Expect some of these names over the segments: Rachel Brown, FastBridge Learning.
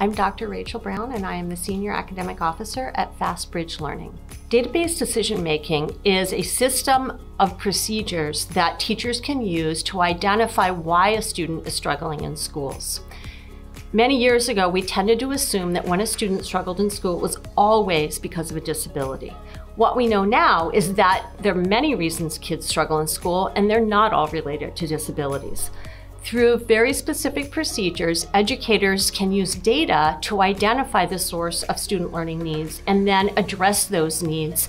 I'm Dr. Rachel Brown, and I am the Senior Academic Officer at FastBridge Learning. Database decision-making is a system of procedures that teachers can use to identify why a student is struggling in schools. Many years ago, we tended to assume that when a student struggled in school, it was always because of a disability. What we know now is that there are many reasons kids struggle in school, and they're not all related to disabilities. Through very specific procedures, educators can use data to identify the source of student learning needs and then address those needs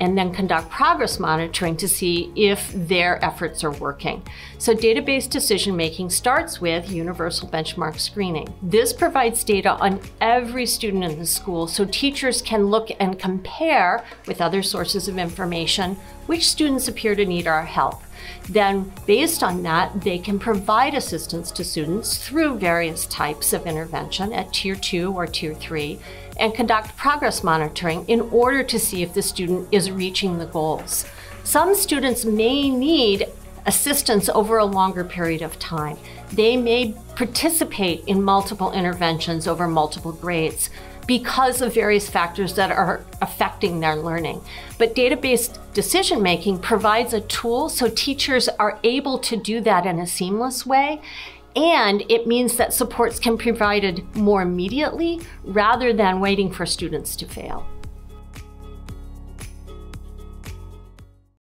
and then conduct progress monitoring to see if their efforts are working. So database decision-making starts with universal benchmark screening. This provides data on every student in the school so teachers can look and compare with other sources of information which students appear to need our help. Then, based on that, they can provide assistance to students through various types of intervention at Tier 2 or Tier 3 and conduct progress monitoring in order to see if the student is reaching the goals. Some students may need assistance over a longer period of time. They may participate in multiple interventions over multiple grades because of various factors that are affecting their learning. But database decision-making provides a tool so teachers are able to do that in a seamless way, and it means that supports can be provided more immediately rather than waiting for students to fail.